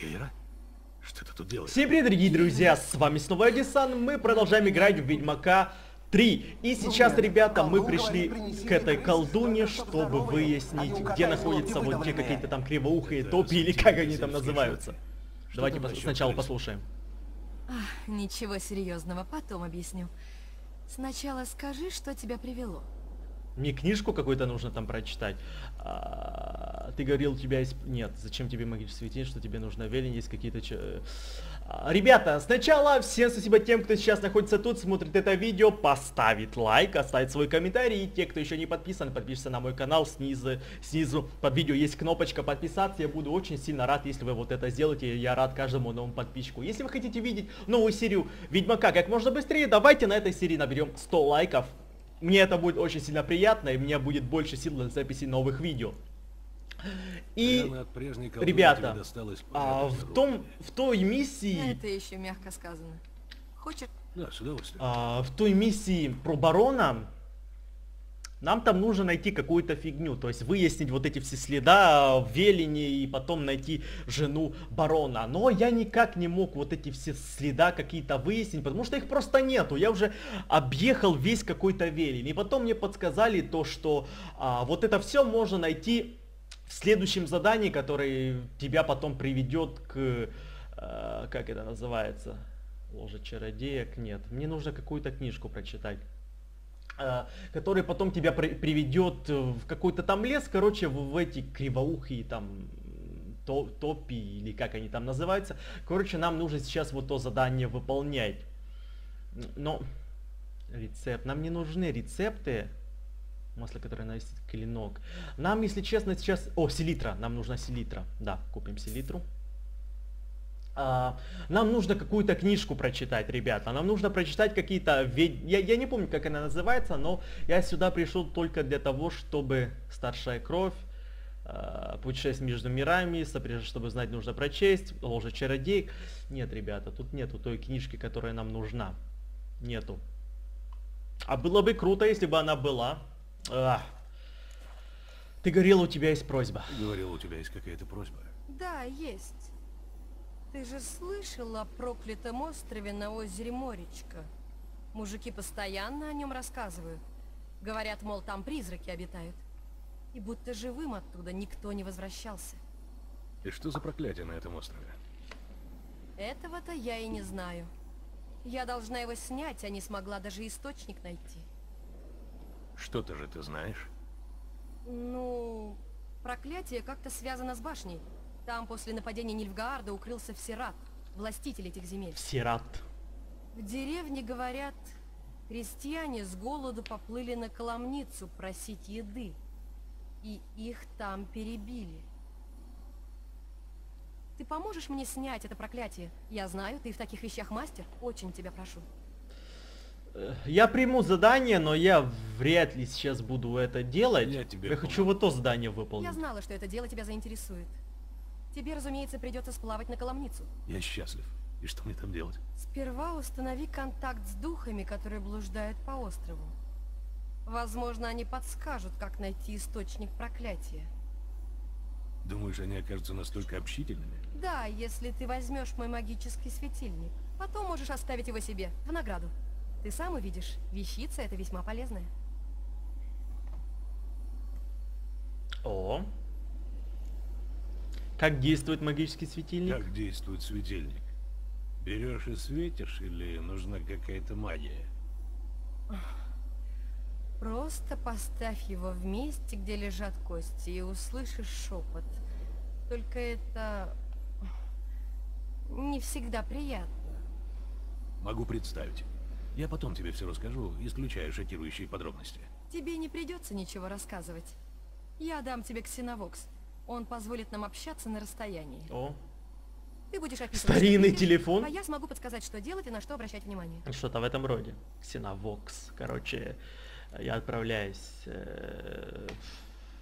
Кейра? Что ты тут делаешь? Всем привет, дорогие друзья, с вами снова Эдисон, мы продолжаем играть в Ведьмака 3. И сейчас, ребята, мы пришли к этой колдуне, чтобы выяснить, где находятся вот те какие-то там кривоухие топи, или как они там называются. Давайте сначала послушаем. Ничего серьезного, потом объясню. Сначала скажи, что тебя привело. Мне книжку какую-то нужно там прочитать. Ты говорил, у тебя есть... Нет, зачем тебе магический светильник, что тебе нужно? Велин, есть какие-то... Ребята, сначала всем спасибо тем, кто сейчас находится тут, смотрит это видео, поставит лайк, оставит свой комментарий. И те, кто еще не подписан, подпишется на мой канал. Снизу под видео есть кнопочка подписаться. Я буду очень сильно рад, если вы вот это сделаете. Я рад каждому новому подписчику. Если вы хотите видеть новую серию Ведьмака как можно быстрее, давайте на этой серии наберем 100 лайков. Мне это будет очень сильно приятно, и у меня будет больше сил для записи новых видео. И, ребята, в той миссии... Это еще мягко сказано. Хочешь? Да, с удовольствием. В той миссии про барона нам там нужно найти какую-то фигню. То есть выяснить вот эти все следа в Велине и потом найти жену барона. Но я никак не мог вот эти все следа какие-то выяснить, потому что их просто нету. Я уже объехал весь какой-то Велин. И потом мне подсказали то, что вот это все можно найти в следующем задании, которое тебя потом приведет к... как это называется? Ложе чародеек? Нет. Мне нужно какую-то книжку прочитать, который потом тебя приведет в какой-то там лес, короче, в эти кривоухие там топи, или как они там называются. Короче, нам нужно сейчас вот то задание выполнять. Но рецепт. Нам не нужны рецепты. Масло, которое наносит клинок. Нам, если честно, сейчас... О, селитра. Нам нужна селитра. Да, купим селитру. Нам нужно какую-то книжку прочитать, ребята. Нам нужно прочитать какие-то... Я не помню, как она называется, но я сюда пришел только для того, чтобы старшая кровь, путешествие между мирами, чтобы знать, нужно прочесть, ложе чародей. Нет, ребята, тут нету той книжки, которая нам нужна. Нету. А было бы круто, если бы она была. Ты говорил, у тебя есть просьба. Говорил, у тебя есть какая-то просьба? Да, есть. Ты же слышала о проклятом острове на озере Моречка? Мужики постоянно о нем рассказывают. Говорят, мол, там призраки обитают. И будто живым оттуда никто не возвращался. И что за проклятие на этом острове? Этого-то я и не знаю. Я должна его снять, а не смогла даже источник найти. Что-то же ты знаешь? Ну, проклятие как-то связано с башней. Там после нападения Нильфгаарда укрылся Сират, властитель этих земель. Сират. В деревне, говорят, крестьяне с голоду поплыли на Коломницу просить еды. И их там перебили. Ты поможешь мне снять это проклятие? Я знаю, ты в таких вещах мастер. Очень тебя прошу. Я приму задание, но я вряд ли сейчас буду это делать. Я хочу вот то задание выполнить. Я знала, что это дело тебя заинтересует. Тебе, разумеется, придется сплавать на Коломницу. Я счастлив. И что мне там делать? Сперва установи контакт с духами, которые блуждают по острову. Возможно, они подскажут, как найти источник проклятия. Думаешь, они окажутся настолько общительными? Да, если ты возьмешь мой магический светильник. Потом можешь оставить его себе, в награду. Ты сам увидишь, вещица это весьма полезная. О. Как действует магический светильник? Как действует светильник? Берешь и светишь, или нужна какая-то магия? Просто поставь его в месте, где лежат кости, и услышишь шепот. Только это не всегда приятно. Могу представить. Я потом тебе все расскажу, исключая шокирующие подробности. Тебе не придется ничего рассказывать. Я дам тебе ксеновокс. Он позволит нам общаться на расстоянии. О. Ты будешь описывать... Старинный телефон. А я смогу подсказать, что делать и на что обращать внимание. Что-то в этом роде. Ксеновокс. Короче, я отправляюсь...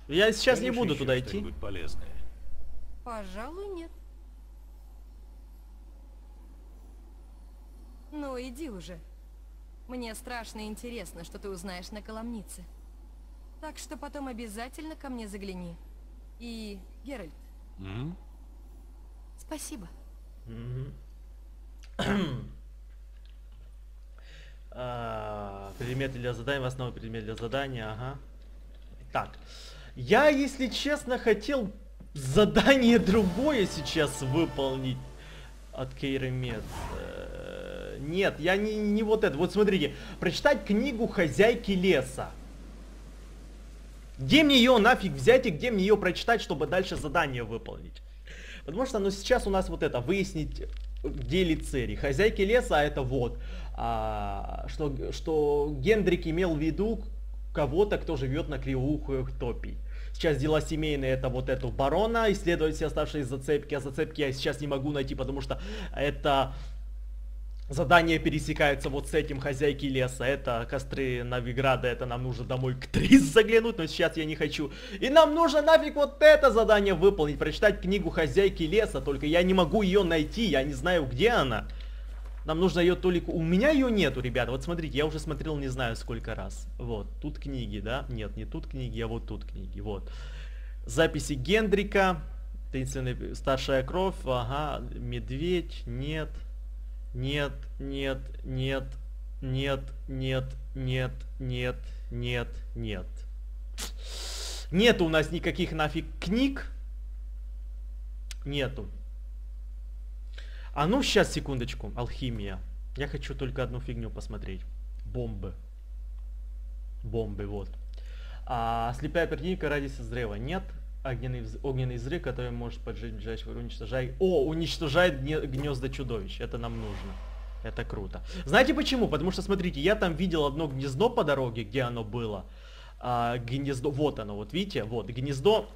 Я сейчас не буду туда идти. Полезное. Пожалуй, нет. Ну, иди уже. Мне страшно интересно, что ты узнаешь на Коломнице. Так что потом обязательно ко мне загляни. И, Геральт, Спасибо. Предмет для задания, в основе предмет для задания, ага. Так. Я, если честно, хотел задание другое сейчас выполнить от Кейры Мец. Нет, я не вот это. Вот смотрите, прочитать книгу «Хозяйки леса». Где мне ее нафиг взять и где мне ее прочитать, чтобы дальше задание выполнить? Потому что, ну, сейчас у нас вот это, выяснить, где ли Цири. «Хозяйки леса», а это вот, что Гендрик имел в виду кого-то, кто живет на кривоухих топий. Сейчас дела семейные, это вот эту барона, исследовать все оставшиеся зацепки, а зацепки я сейчас не могу найти, потому что это задание пересекается вот с этим «Хозяйки леса», это костры Новиграда, это нам нужно домой к Трис заглянуть, но сейчас я не хочу. И нам нужно нафиг вот это задание выполнить, прочитать книгу «Хозяйки леса», только я не могу ее найти, я не знаю, где она. Нам нужно ее то ли... У меня ее нету, ребята. Вот смотрите, я уже смотрел не знаю сколько раз. Вот, тут книги, да? Нет, не тут книги, а вот тут книги. Вот. Записи Гендрика. Таинственная старшая кровь. Ага, медведь. Нет. Нет, нет, нет, нет, нет, нет, нет, нет, нет. Нету у нас никаких нафиг книг. Нету. А ну сейчас, секундочку, алхимия. Я хочу только одну фигню посмотреть. Бомбы. Бомбы, вот. Слепая пердинка ради созрева. Нет. Огненный взрыв, который может поджечь ближайшего уничтожай. О, уничтожает гнезда чудовищ. Это нам нужно. Это круто. Знаете почему? Потому что, смотрите, я там видел одно гнездо по дороге, где оно было. Гнездо, вот оно, вот видите, вот гнездо...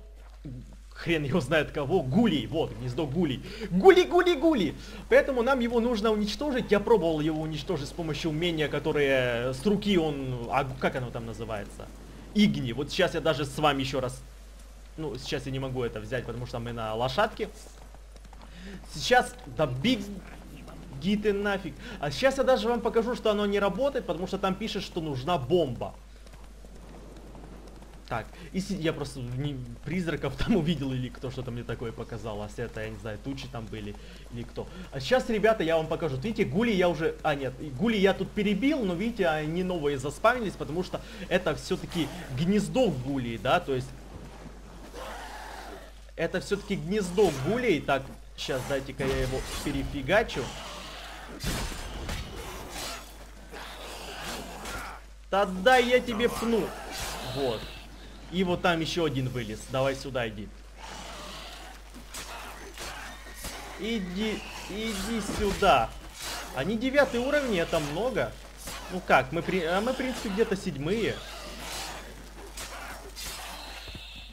Хрен его знает кого. Гулей. Вот, гнездо гулей. Гули-гули-гули. Поэтому нам его нужно уничтожить. Я пробовал его уничтожить с помощью умения, которое с руки он... А как оно там называется? Игни. Вот сейчас я даже с вами еще раз... Ну, сейчас я не могу это взять, потому что мы на лошадке. Сейчас... Да беги ты нафиг. А сейчас я даже вам покажу, что оно не работает, потому что там пишет, что нужна бомба. Так, если я просто призраков там увидел, или кто что-то мне такое показал, а это, я не знаю, тучи там были, или кто. А сейчас, ребята, я вам покажу. Видите, гули я уже... А, нет, гули я тут перебил, но, видите, они новые заспавнились, потому что это все-таки гнездо гулей, да, то есть... Это все-таки гнездо гулей. Так, сейчас дайте-ка я его перефигачу. Тогда я тебе пну. Вот. И вот там еще один вылез. Давай сюда иди. Иди сюда. Они 9 уровни, это много. Ну как, мы в принципе где-то 7-е.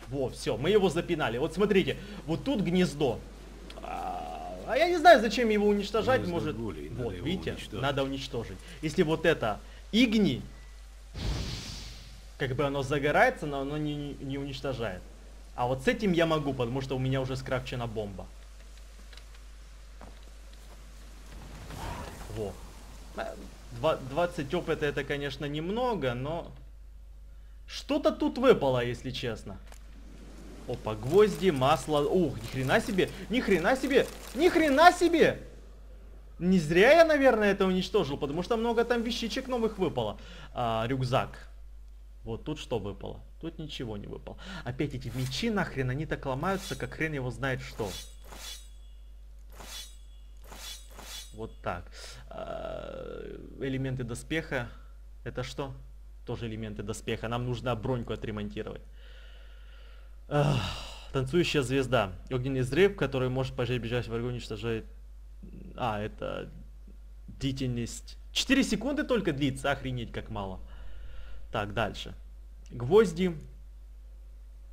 Во, все, мы его запинали. Вот смотрите, вот тут гнездо. А я не знаю, зачем его уничтожать. Гнездо может... Гулей, вот, видите, надо уничтожить. Если вот это игни... Как бы оно загорается, но оно не уничтожает. А вот с этим я могу, потому что у меня уже скрафчена бомба. Во. 20 опыта это, конечно, немного, но... Что-то тут выпало, если честно. Опа, гвозди, масло... Ух, ни хрена себе! Ни хрена себе! Ни хрена себе! Не зря я, наверное, это уничтожил, потому что много там вещичек новых выпало. Рюкзак. Вот тут что выпало? Тут ничего не выпало. Опять эти мечи нахрен, они так ломаются, как хрен его знает что. Вот так. Элементы доспеха. Это что? Тоже элементы доспеха. Нам нужно броньку отремонтировать. Танцующая звезда. Огненный взрыв, который может пожечь ближайшего врага, уничтожает... А, это... Длительность. 4 секунды только длится, охренеть как мало. Так, дальше. Гвозди.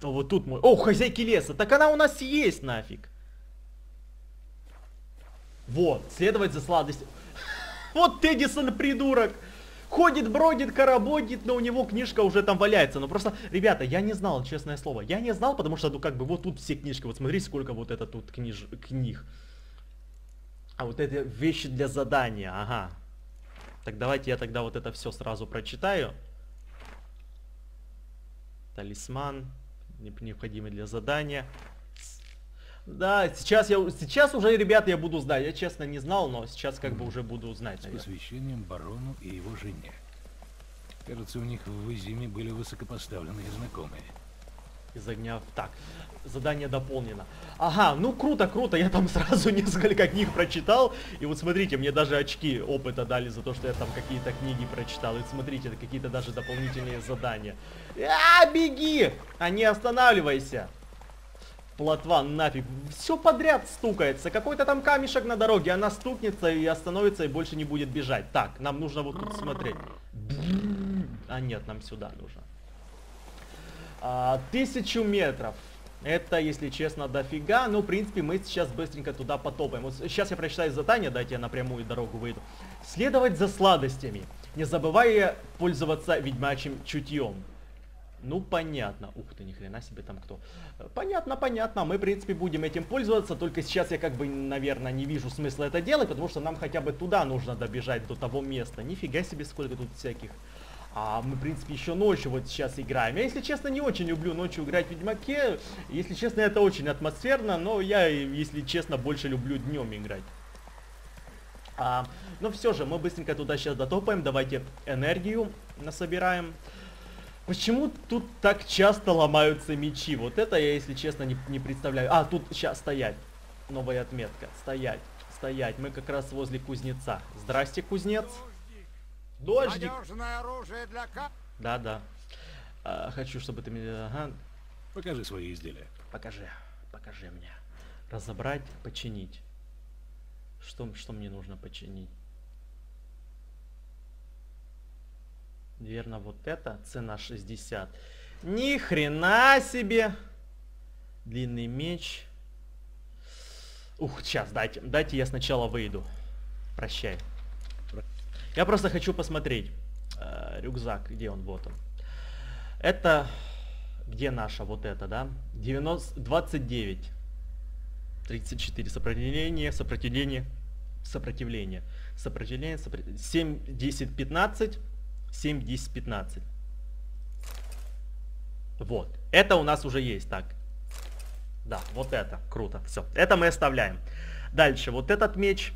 О, вот тут мой... О, хозяйки леса. Так она у нас есть, нафиг. Вот, следовать за сладостью. Вот Эдисон, придурок. Ходит, бродит, корободит, но у него книжка уже там валяется. Ну просто, ребята, я не знал, честное слово. Я не знал, потому что, ну как бы, вот тут все книжки. Вот смотри, сколько вот это тут книг. А вот это вещи для задания, ага. Так, давайте я тогда вот это все сразу прочитаю. Талисман, необходимый для задания. Да, сейчас уже, ребята, я буду знать. Я, честно, не знал, но сейчас как бы уже буду знать. С посвящением барону и его жене. Кажется, у них в Изиме были высокопоставленные знакомые. Из огня. Так, задание дополнено. Ага, ну круто, круто. Я там сразу несколько книг прочитал. И вот смотрите, мне даже очки опыта дали за то, что я там какие-то книги прочитал. И смотрите, это какие-то даже дополнительные задания. А, беги! А не останавливайся! Плотва нафиг. Все подряд стукается. Какой-то там камешек на дороге. Она стукнется и остановится, и больше не будет бежать. Так, нам нужно вот тут смотреть. А нет, нам сюда нужно. 1000 метров. Это, если честно, дофига. Ну, в принципе, мы сейчас быстренько туда потопаем. Вот сейчас я прочитаю задание, дайте я напрямую дорогу выйду. Следовать за сладостями, не забывая пользоваться ведьмачьим чутьем. Ну, понятно. Ух ты, ни хрена себе там кто. Понятно, понятно. Мы, в принципе, будем этим пользоваться. Только сейчас я, как бы, наверное, не вижу смысла это делать, потому что нам хотя бы туда нужно добежать, до того места. Нифига себе, сколько тут всяких. А мы, в принципе, еще ночью вот сейчас играем. Я, если честно, не очень люблю ночью играть в Ведьмаке. Если честно, это очень атмосферно, но я, если честно, больше люблю днем играть. Но все же, мы быстренько туда сейчас дотопаем. Давайте энергию насобираем. Почему тут так часто ломаются мечи? Вот это я, если честно, не представляю. А, тут сейчас стоять. Новая отметка. Стоять, стоять. Мы как раз возле кузнеца. Здрасте, кузнец. Дождик. Надежное оружие для... Да, да. Хочу, чтобы ты меня... Ага. Покажи свои изделия. Покажи. Покажи мне. Разобрать, починить. Что мне нужно починить? Верно, вот это. Цена 60. Ни хрена себе. Длинный меч. Ух, сейчас, дайте я сначала выйду. Прощай. Я просто хочу посмотреть. Рюкзак, где он? Вот он. Это... Где наша? Вот это, да? 29. 34. Сопротивление, сопротивление, сопротивление. Сопротивление, сопротивление. 7, 10, 15. 7, 10, 15. Вот. Это у нас уже есть. Так. Да, вот это. Круто. Все. Это мы оставляем. Дальше. Вот этот меч.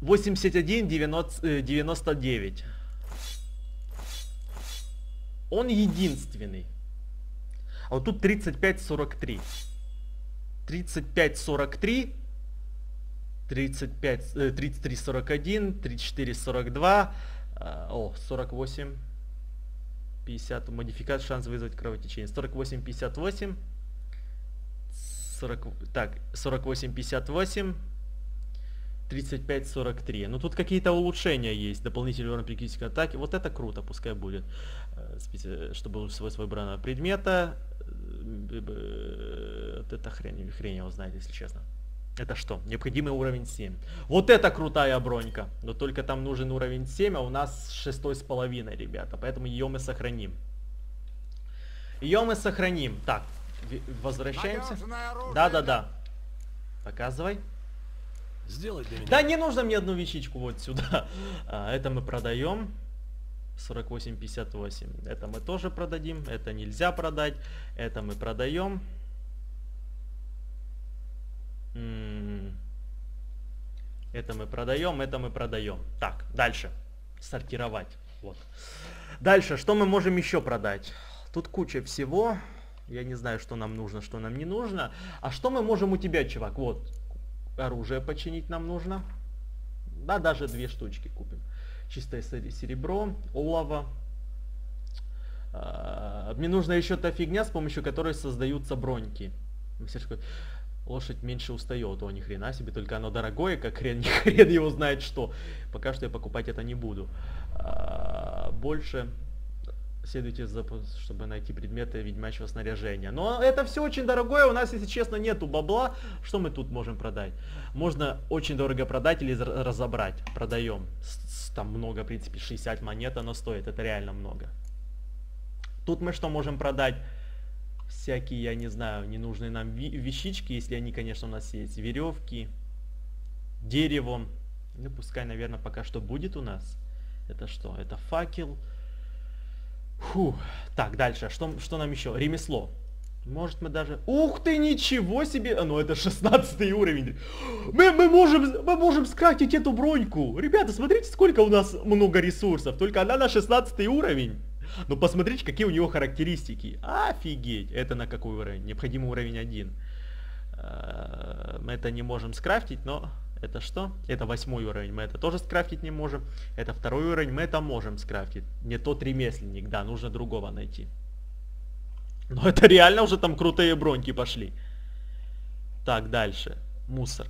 81, 99. Он единственный. А вот тут 35, 43. 35, 43. 35, 33, 41. 34, 42. О, 48, 50, модификат, шанс вызвать кровотечение. 48, 58, 40, так, 48, 58, 35, 43. Ну тут какие-то улучшения есть, дополнительный урон при критической атаке. Вот это круто, пускай будет. Чтобы свойство выбранного предмета. Вот это хрень его знает, если честно. Это что? Необходимый уровень 7. Вот это крутая бронька. Но только там нужен уровень 7, а у нас 6,5, ребята. Поэтому ее мы сохраним. Ее мы сохраним. Так, возвращаемся. Да-да-да. Показывай. Сделай для меня. Да, не нужно мне одну вещичку вот сюда. Это мы продаем. 48,58. Это мы тоже продадим. Это нельзя продать. Это мы продаем. Это мы продаем, это мы продаем. Так, дальше. Сортировать. Вот. Дальше, что мы можем еще продать? Тут куча всего. Я не знаю, что нам нужно, что нам не нужно. А что мы можем у тебя, чувак? Вот. Оружие починить нам нужно. Да, даже 2 штучки купим. Чистое серебро, олово. Мне нужна еще та фигня, с помощью которой создаются броньки. Лошадь меньше устает, о, ни хрена себе, только оно дорогое, как хрен его знает что. Пока что я покупать это не буду. Больше следуйте, чтобы найти предметы ведьмачьего снаряжения. Но это все очень дорогое, у нас, если честно, нету бабла. Что мы тут можем продать? Можно очень дорого продать или разобрать. Продаем. Там много, в принципе, 60 монет оно стоит, это реально много. Тут мы что можем продать? Всякие, я не знаю, ненужные нам вещички, если они, конечно, у нас есть. Веревки, дерево. Ну, пускай, наверное, пока что будет у нас. Это что? Это факел. Фух. Так, дальше. Что нам еще? Ремесло. Может мы даже... Ух ты, ничего себе! А ну это 16 уровень. Мы можем скрафтить эту броньку. Ребята, смотрите, сколько у нас много ресурсов. Только она на 16 уровень. Ну посмотрите, какие у него характеристики. Офигеть! Это на какой уровень? Необходимый уровень 1. Мы это не можем скрафтить, но... Это что? Это 8 уровень, мы это тоже скрафтить не можем. Это 2 уровень, мы это можем скрафтить. Не тот ремесленник, да, нужно другого найти. Но это реально уже там крутые броньки пошли. Так, дальше. Мусор.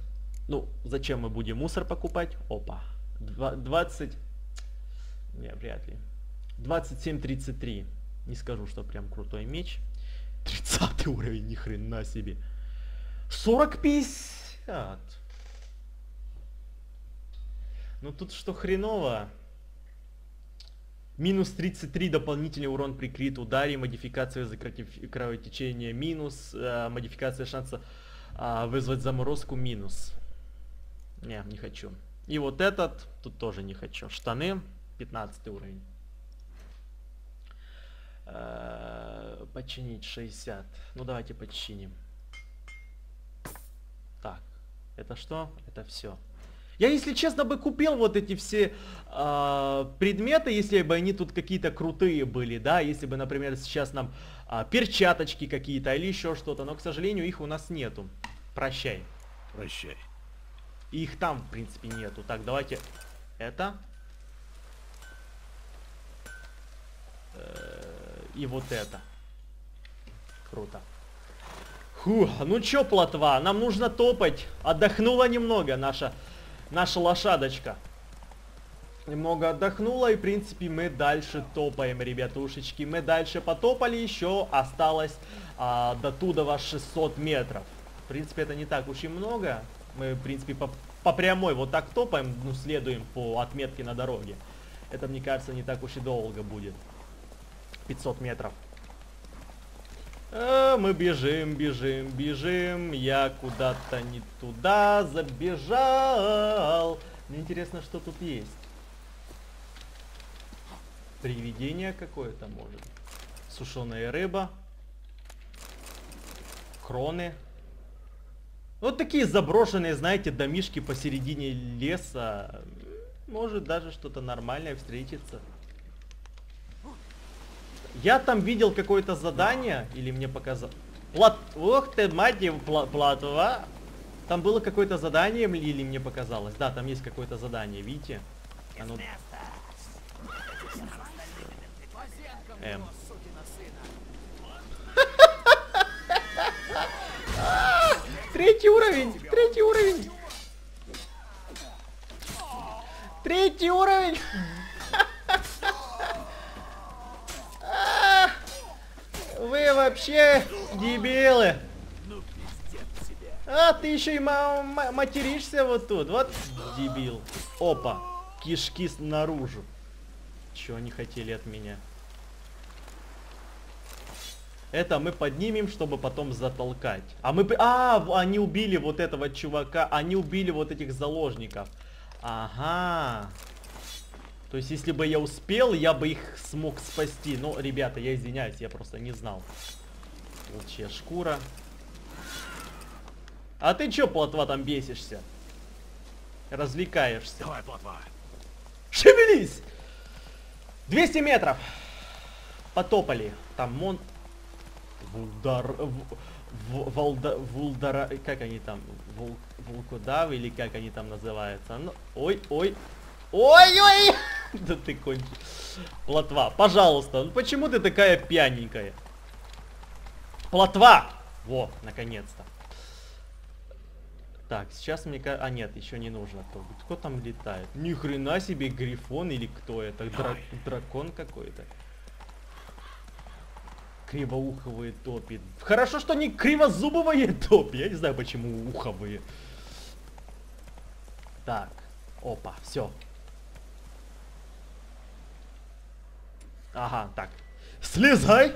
Ну, зачем мы будем мусор покупать? Опа. 20... Не, вряд ли. 27-33. Не скажу, что прям крутой меч. 30 уровень, ни хрена себе. 40-50. Ну тут что хреново. Минус 33 дополнительный урон при крит ударе, модификация за кровотечение минус, модификация шанса вызвать заморозку минус. Не хочу. И вот этот, тут тоже не хочу. Штаны, 15 уровень. Починить 60. Ну давайте починим. Так, это что? Это все. Я, если честно, бы купил вот эти все предметы, если бы они тут какие-то крутые были, да, если бы, например, сейчас нам перчаточки какие-то или еще что-то, но, к сожалению, их у нас нету. Прощай. Прощай. Их там, в принципе, нету. Так, давайте это. И вот это. Круто. Фух, ну чё, плотва, нам нужно топать. Отдохнула немного наша лошадочка немного отдохнула, и в принципе мы дальше топаем, ребятушечки. Мы дальше потопали, еще осталось до туда 600 метров. В принципе, это не так уж и много. Мы, в принципе, по прямой вот так топаем, ну, следуем по отметке на дороге. Это, мне кажется, не так уж и долго будет. 500 метров. Мы бежим, бежим, бежим. Я куда-то не туда забежал. Мне интересно, что тут есть. Привидение какое-то, может. Сушеная рыба. Кроны. Вот такие заброшенные, знаете, домишки посередине леса. Может даже что-то нормальное встретится. Я там видел какое-то задание, или мне показалось... Ох ты, мать его, платва! Там было какое-то задание, или мне показалось? Да, там есть какое-то задание, видите? Оно... Третий уровень! Третий уровень! Вы вообще дебилы. А, ты еще и материшься вот тут. Вот дебил. Опа. Кишки снаружи. Чего они хотели от меня? Это мы поднимем, чтобы потом затолкать. Они убили вот этого чувака. Они убили вот этих заложников. Ага. То есть, если бы я успел, я бы их смог спасти. Но, ребята, я извиняюсь, я просто не знал. Волчья шкура. А ты чё, плотва, там бесишься? Развлекаешься. Давай, плотва. Шевелись! 200 метров. Потопали. Там как они там? Волкодавы или как они там называются? Ну, ой-ой. Ой-ой! Да ты кончишь. Плотва, пожалуйста. Ну почему ты такая пьяненькая? Плотва! Во, наконец-то. Так, сейчас мне кажется... А нет, еще не нужно. Кто там летает? Ни хрена себе, грифон или кто это? Дракон какой-то. Кривоуховые топи. Хорошо, что не кривозубовые топи. Я не знаю, почему уховые. Так, опа, все. Ага, так. Слезай!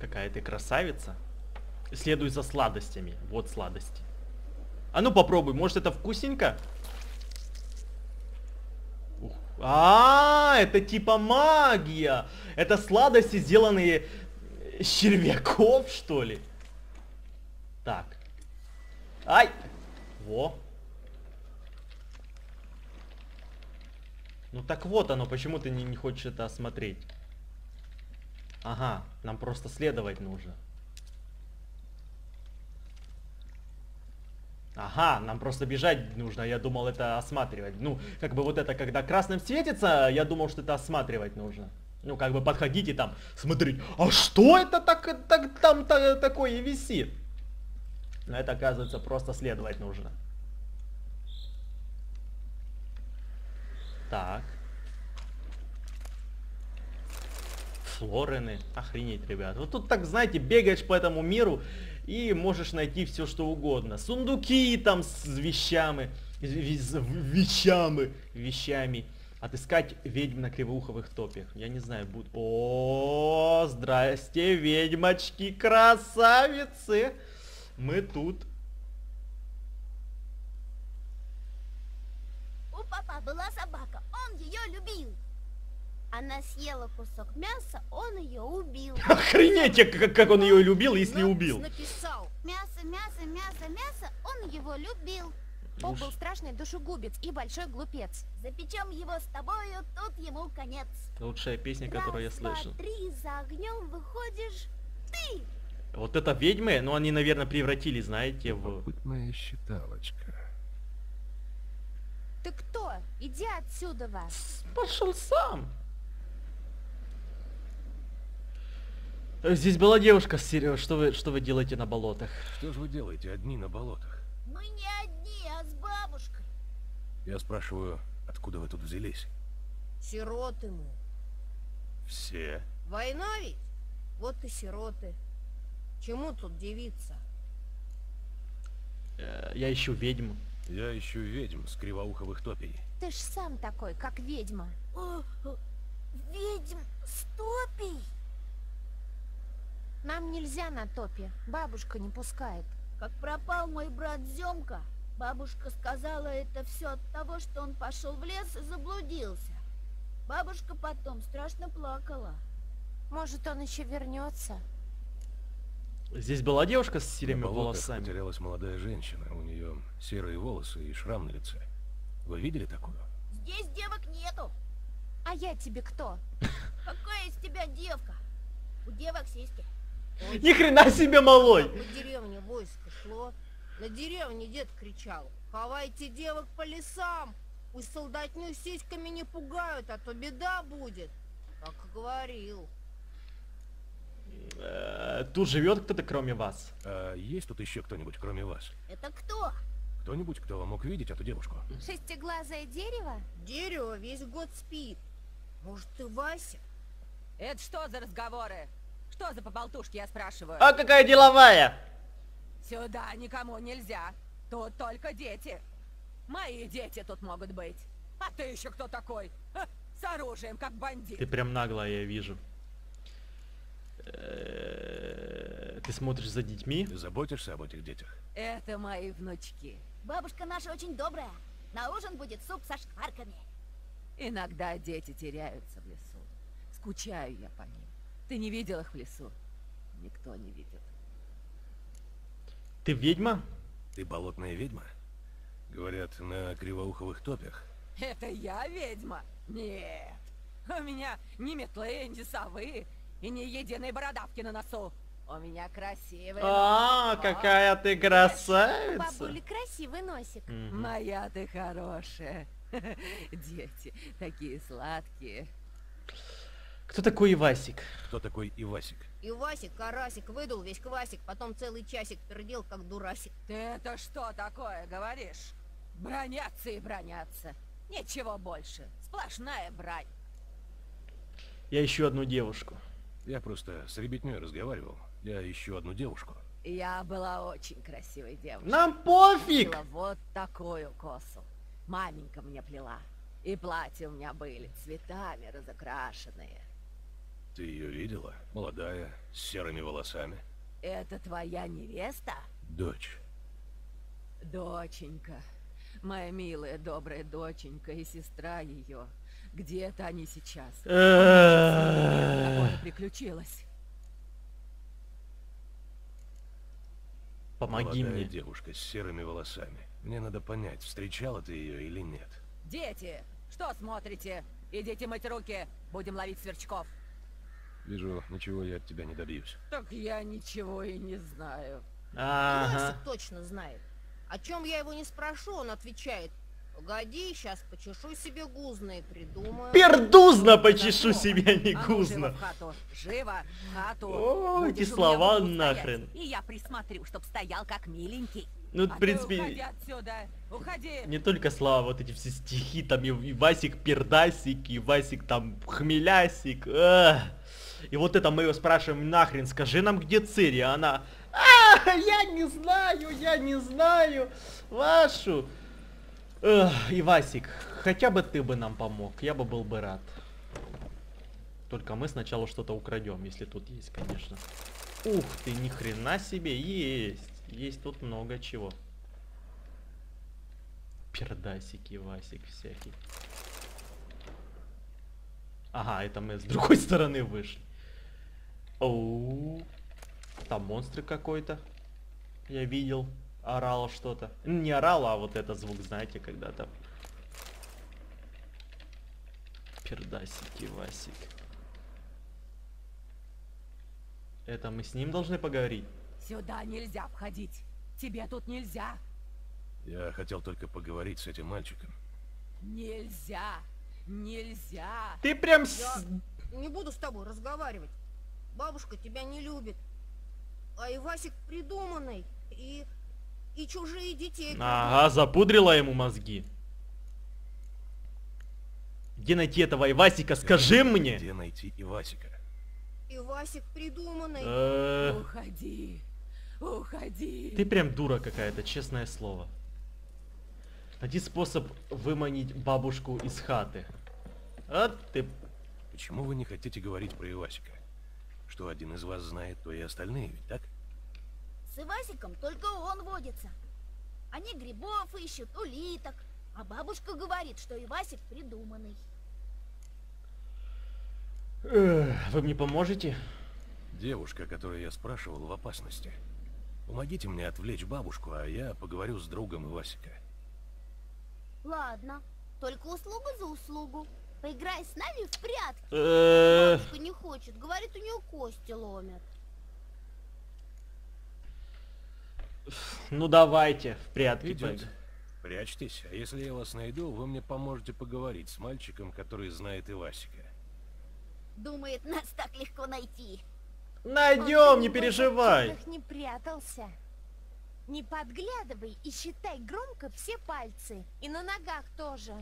Какая ты красавица. Следуй за сладостями. Вот сладости. А ну попробуй, может это вкусненько? Ух, Это типа магия. Это сладости, сделанные с червяков, что ли? Так. Ай! Во. Ну так вот оно, почему ты не хочешь это осмотреть? Ага, нам просто следовать нужно. Ага, нам просто бежать нужно, я думал это осматривать. Ну, как бы вот это, когда красным светится, я думал, что это осматривать нужно. Ну, как бы подходить и там смотреть, а что это так такое и висит? Но это, оказывается, просто следовать нужно. Так. Флорены. Охренеть, ребят. Вот тут так, знаете, бегаешь по этому миру и можешь найти все, что угодно. Сундуки там с вещами. Вещами. Отыскать ведьм на кривоуховых топях. Я не знаю, будут... О, здрасте, ведьмочки, красавицы! Мы тут. У папа была собака, он ее любил. Она съела кусок мяса, он ее убил. Охренеть, как он ее любил, если убил. Написал. Мясо, он его любил. Он был страшный душегубец и большой глупец. Запечем его с тобою, тут ему конец. Лучшая песня, которую я слышал. 3, за огнем выходишь ты. Вот это ведьмы, но они, наверное, превратились, знаете, в... Опытная считалочка. Ты кто? Иди отсюда, вас. Пошел сам. Здесь была девушка с Сирией. Что вы делаете на болотах? Что же вы делаете одни на болотах? Мы не одни, а с бабушкой. Я спрашиваю, откуда вы тут взялись? Сироты мы. Все. Война ведь? Вот и сироты. Чему тут девица? Я ищу ведьму. Я ищу ведьм с кривоуховых топий. Ты ж сам такой, как ведьма. Ведьм с топий? Нам нельзя на топе. Бабушка не пускает. Как пропал мой брат Зёмка, бабушка сказала, это все от того, что он пошел в лес и заблудился. Бабушка потом страшно плакала. Может, он еще вернется? Здесь была девушка с серыми волосами. Потерялась молодая женщина. У нее серые волосы и шрам на лице. Вы видели такую? Здесь девок нету. А я тебе кто? Какая из тебя девка? У девок сиськи. Ни хрена себе, малой! В деревне войско шло. На деревне дед кричал: хавайте девок по лесам. Пусть солдатню сиськами не пугают, а то беда будет. Как говорил. Тут живет кто-то кроме вас? Есть тут еще кто-нибудь кроме вас? Это кто? Кто-нибудь, кто мог видеть эту девушку? Шестиглазое дерево? Дерево весь год спит. Может, ты Вася? Это что за разговоры? Что за поболтушки, я спрашиваю? А какая деловая? Сюда никому нельзя. Тут только дети. Мои дети тут могут быть. А ты еще кто такой? Ха, с оружием, как бандит. Ты прям наглая, я вижу. Ты смотришь за детьми? Ты заботишься об этих детях? Это мои внучки. Бабушка наша очень добрая. На ужин будет суп со шкварками. Иногда дети теряются в лесу. Скучаю я по ним. Ты не видел их в лесу? Никто не видит. Ты ведьма? Ты болотная ведьма? Говорят, на кривоуховых топях. Это я ведьма? Нет. У меня ни метлы, ни совы. И ни единой бородавки на носу. У меня красивый... О, какая ты красавица! Бабуля, красивый носик. Моя ты хорошая. Дети, такие сладкие. Кто такой Ивасик? Кто такой Ивасик? Ивасик, карасик, выдал весь квасик, потом целый часик пердел, как дурасик. Ты это что такое говоришь? Бронятся и бронятся. Ничего больше. Сплошная брань. Я ищу одну девушку. Я просто с ребятней разговаривал. Я ищу одну девушку. Я была очень красивой девушкой. Нам пофиг! Я вот такую косу. Маменька мне плела. И платья у меня были цветами разукрашенные. Ты ее видела? Молодая, с серыми волосами. Это твоя невеста? Дочь. Доченька. Моя милая, добрая доченька и сестра ее. Где-то они сейчас. Приключилось. Помоги мне. Девушка с серыми волосами. Мне надо понять, встречала ты ее или нет. Дети, что смотрите? Идите мыть руки. Будем ловить сверчков. Вижу, ничего я от тебя не добьюсь. Так я ничего и не знаю. Ага. Точно знает. О чем я его не спрошу, он отвечает. Погоди, сейчас почешу себе гузно и придумаю. Пердузно почешу себе, не гузно. Живо, хату. О, эти слова нахрен. И я присмотрю, чтоб стоял как миленький. Ну, в принципе, уходи отсюда, уходи. Не только слова, вот эти все стихи, там Ивасик-Пердасик, Ивасик там Хмелясик. И вот это мы его спрашиваем, нахрен, скажи нам, где Цири, а она... я не знаю, вашу... Ивасик, хотя бы ты бы нам помог, я бы был бы рад. Только мы сначала что-то украдем, если тут есть, конечно. Ух ты, ни хрена себе, есть. Есть тут много чего. Пердасики, Ивасик всякий. Ага, это мы с другой стороны вышли. Оу. Там монстры какой-то. Я видел. Орало что-то. Не орало, а вот это звук, знаете, когда-то. Пердасик, Ивасик. Это мы с ним должны поговорить? Сюда нельзя входить. Тебе тут нельзя. Я хотел только поговорить с этим мальчиком. Нельзя. Нельзя. Ты прям... Я не буду с тобой разговаривать. Бабушка тебя не любит. А Ивасик придуманный. И чужие детей. Ага, запудрила ему мозги. Где найти этого Ивасика? Скажи мне. Где найти Ивасика? Ивасик придуманный. Уходи. Уходи. Ты прям дура какая-то, честное слово. Найди способ выманить бабушку из хаты. А ты... Почему вы не хотите говорить про Ивасика? Что один из вас знает, то и остальные, ведь так? С Ивасиком только он водится. Они грибов ищут, улиток. А бабушка говорит, что Ивасик придуманный. Вы мне поможете? Девушка, которую я спрашивал, в опасности. Помогите мне отвлечь бабушку, а я поговорю с другом Ивасика. Ладно, только услуга за услугу. Поиграй с нами в прятки. Бабушка не хочет, говорит, у нее кости ломят. Ну давайте, в прятки. Прячьтесь, а если я вас найду, вы мне поможете поговорить с мальчиком, который знает Ивасика. Думает, нас так легко найти. Найдем, не переживай. Не прятался. Не подглядывай и считай громко все пальцы. И на ногах тоже.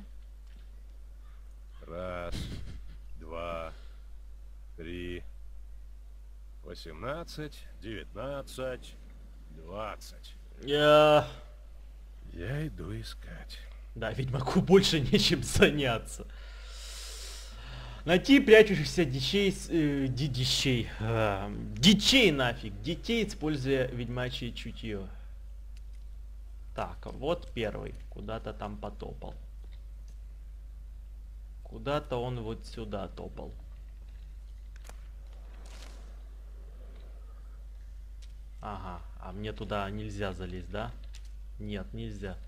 1, 2, 3, 18, 19, 20. Я иду искать. Да, ведьмаку больше нечем заняться. Найти прячущихся детей, детей, используя ведьмачье чутье. Так, вот первый куда-то там потопал. Куда-то он вот сюда топал. Ага, а мне туда нельзя залезть, да? Нет, нельзя.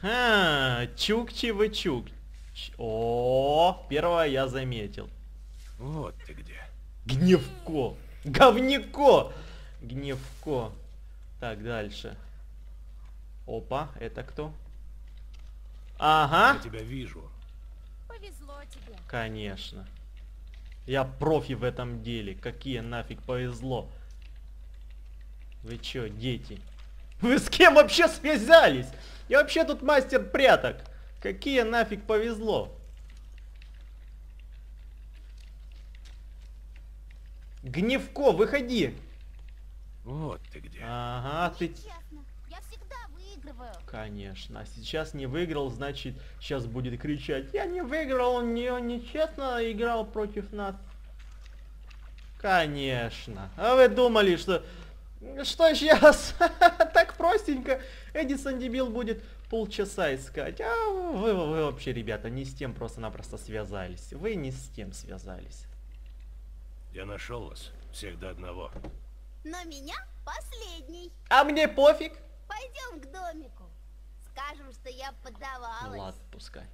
Ха, чук-чивы-чук. О, первое я заметил. Вот ты где. Гневко. Говняко. Гневко. Так, дальше. Опа, это кто? Ага. Я тебя вижу. Повезло тебе. Конечно. Я профи в этом деле. Какие нафиг повезло. Вы чё, дети? Вы с кем вообще связались? Я вообще тут мастер пряток. Какие нафиг повезло? Гневко, выходи. Вот ты где. Ага, ты... Честно, я всегда выигрываю. Конечно, а сейчас не выиграл, значит, сейчас будет кричать. Я не выиграл, он нечестно играл против нас. Конечно. А вы думали, что... Что сейчас? Так простенько. Эдисон дебил будет. полчаса искать. А вы вообще, ребята, не с тем просто-напросто связались. Вы не с тем связались. Я нашел вас, всех до одного. Но меня последний. А мне пофиг. Пойдем к домику. Скажем, что я поддавалась. Ну, ладно, пускай.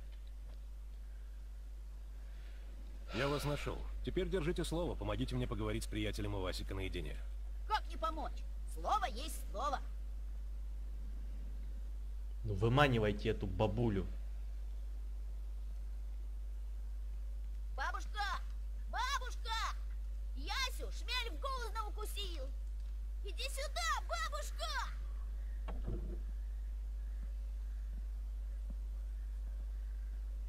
Я вас нашел. Теперь держите слово. Помогите мне поговорить с приятелем Ивасика наедине. Как не помочь? Слово есть слово. Ну, выманивайте эту бабулю. Бабушка! Бабушка! Ясю шмель в голову укусил. Иди сюда, бабушка!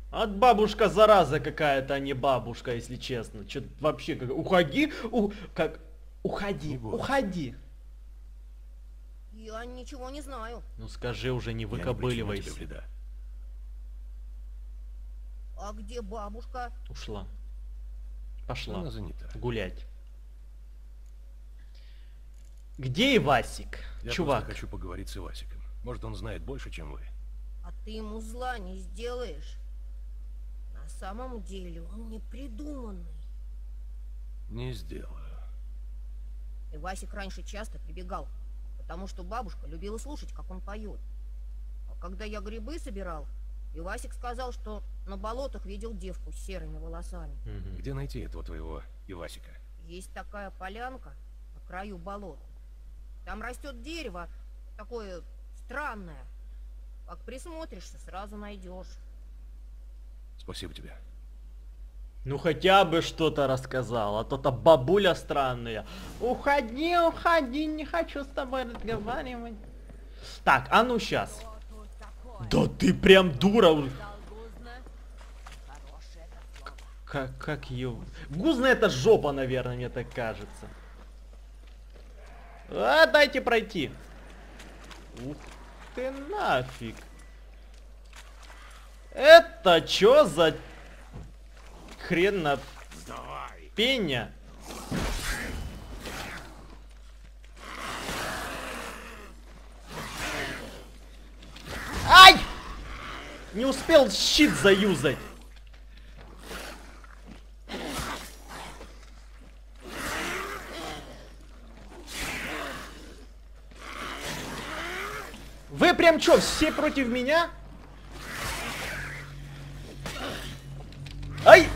От бабушка зараза какая-то, а не бабушка, если честно. Чё вообще как... Уходи! Уходи! Уходи! Я ничего не знаю. Ну скажи уже, не выкобыливайся. А где бабушка? Ушла. Пошла. Она занята. Гулять. Где Ивасик? Я чувак. Я хочу поговорить с Ивасиком. Может, он знает больше, чем вы. А ты ему зла не сделаешь. На самом деле он не придуманный. Не сделаю. Ивасик раньше часто прибегал, потому что бабушка любила слушать, как он поет. А когда я грибы собирал, Ивасик сказал, что на болотах видел девку с серыми волосами. Где найти этого твоего Ивасика? Есть такая полянка на краю болота. Там растет дерево, такое странное. Как присмотришься, сразу найдешь. Спасибо тебе. Ну хотя бы что-то рассказал, а то-то бабуля странная. Уходи, уходи, не хочу с тобой разговаривать. Так, а ну сейчас. Да ты прям дура. Как ее... Гузна это жопа, наверное, мне так кажется. А, дайте пройти. Ух ты нафиг. Это чё за... хрена пеня. Ай! Не успел щит заюзать. Вы прям чё, все против меня? Ай!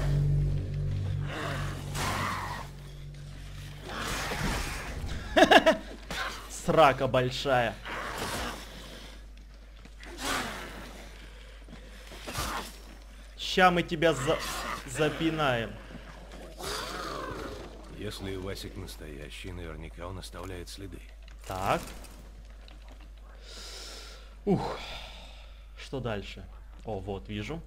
Срака большая. Ща мы тебя запинаем. Если Ивасик настоящий, наверняка он оставляет следы. Так. Ух. Что дальше? О, вот, вижу.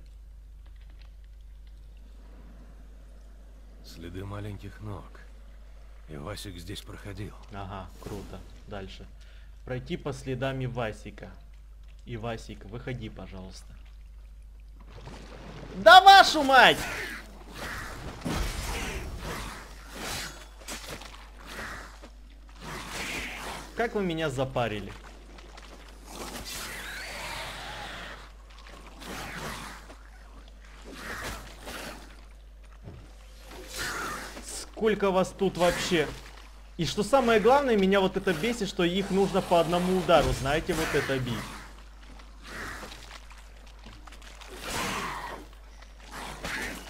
Следы маленьких ног. Ивасик здесь проходил. Ага, круто. Дальше. Пройти по следам Ивасика. Ивасик, выходи, пожалуйста. Да вашу мать! Как вы меня запарили? Сколько вас тут вообще? И что самое главное, меня вот это бесит, что их нужно по одному удару, знаете, вот это бить.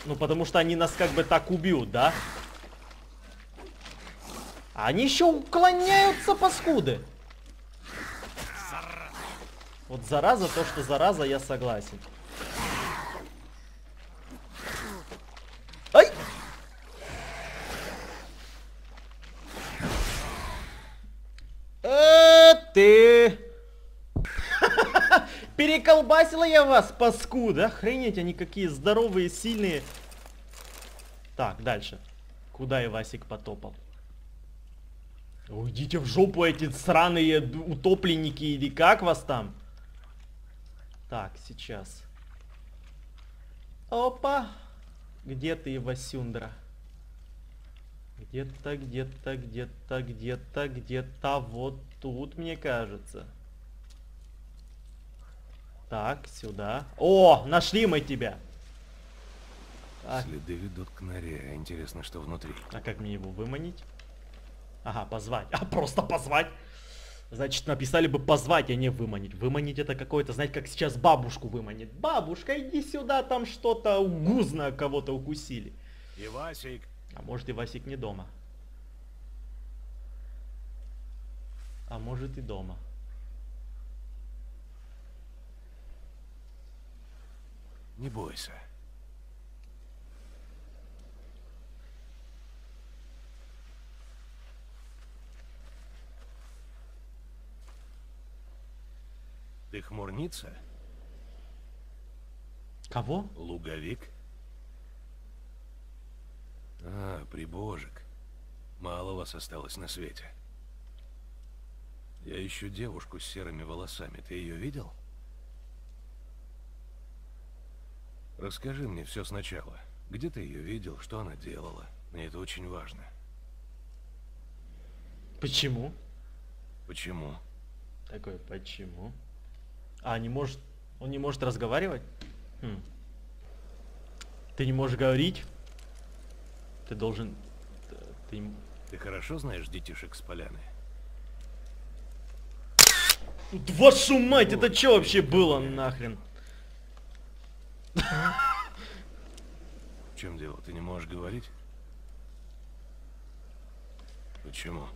Ну, потому что они нас как бы так убьют, да? А они еще уклоняются, паскуды. Вот зараза, то, что зараза, я согласен. Переколбасила я вас, паскуда. Охренеть, они какие здоровые, сильные. Так, дальше. Куда Ивасик потопал? Уйдите в жопу, эти сраные утопленники, или как вас там? Так, сейчас. Опа. Где ты, Ивасюндра? Где-то вот тут, мне кажется. Так, сюда. О, нашли мы тебя. Так. Следы ведут к норе. Интересно, что внутри. А как мне его выманить? Ага, позвать. А, просто позвать. Значит, написали бы позвать, а не выманить. Выманить это какое-то, знаете, как сейчас бабушку выманит. Бабушка, иди сюда, там что-то угузно кого-то укусили. Ивасик. А может, Ивасик не дома. А может и дома. Не бойся. Ты хмурница? Кого? Луговик? А, прибожек. Мало вас осталось на свете. Я ищу девушку с серыми волосами. Ты ее видел? Расскажи мне все сначала. Где ты ее видел? Что она делала? Мне это очень важно. Почему? Почему? Такой, почему? А, не может... Он не может разговаривать? Хм. Ты не можешь говорить? Ты должен... Ты хорошо знаешь детишек с поляны? Вашу мать, это что вообще было нахрен? В чем дело? Ты не можешь говорить? Почему?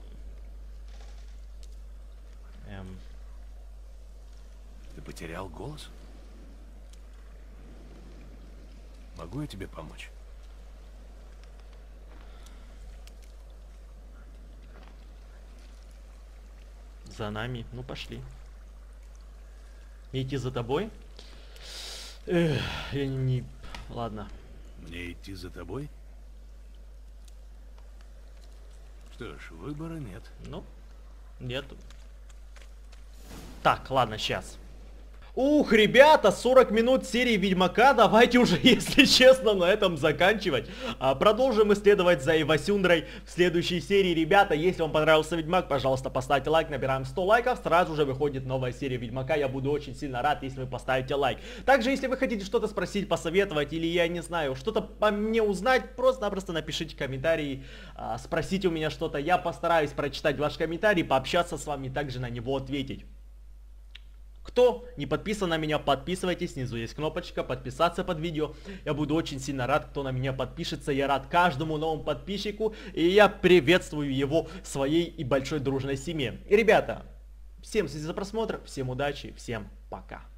Ты потерял голос? Могу я тебе помочь? За нами. Ну, пошли. Идти за тобой? Эх, я не... Ладно. Мне идти за тобой? Что ж, выбора нет. Ну, нет. Так, ладно, сейчас. Ух, ребята, 40 минут серии Ведьмака, давайте уже, если честно, на этом заканчивать. Продолжим исследовать за Ивасюндрой в следующей серии. Ребята, если вам понравился Ведьмак, пожалуйста, поставьте лайк, набираем 100 лайков, сразу же выходит новая серия Ведьмака, я буду очень сильно рад, если вы поставите лайк. Также, если вы хотите что-то спросить, посоветовать, или, я не знаю, что-то по мне узнать, просто-напросто напишите комментарии, спросите у меня что-то, я постараюсь прочитать ваш комментарий, пообщаться с вами, также на него ответить. Кто не подписан на меня, подписывайтесь, снизу есть кнопочка подписаться под видео. Я буду очень сильно рад, кто на меня подпишется, я рад каждому новому подписчику, и я приветствую его в своей и большой дружной семье. И, ребята, всем спасибо за просмотр, всем удачи, всем пока.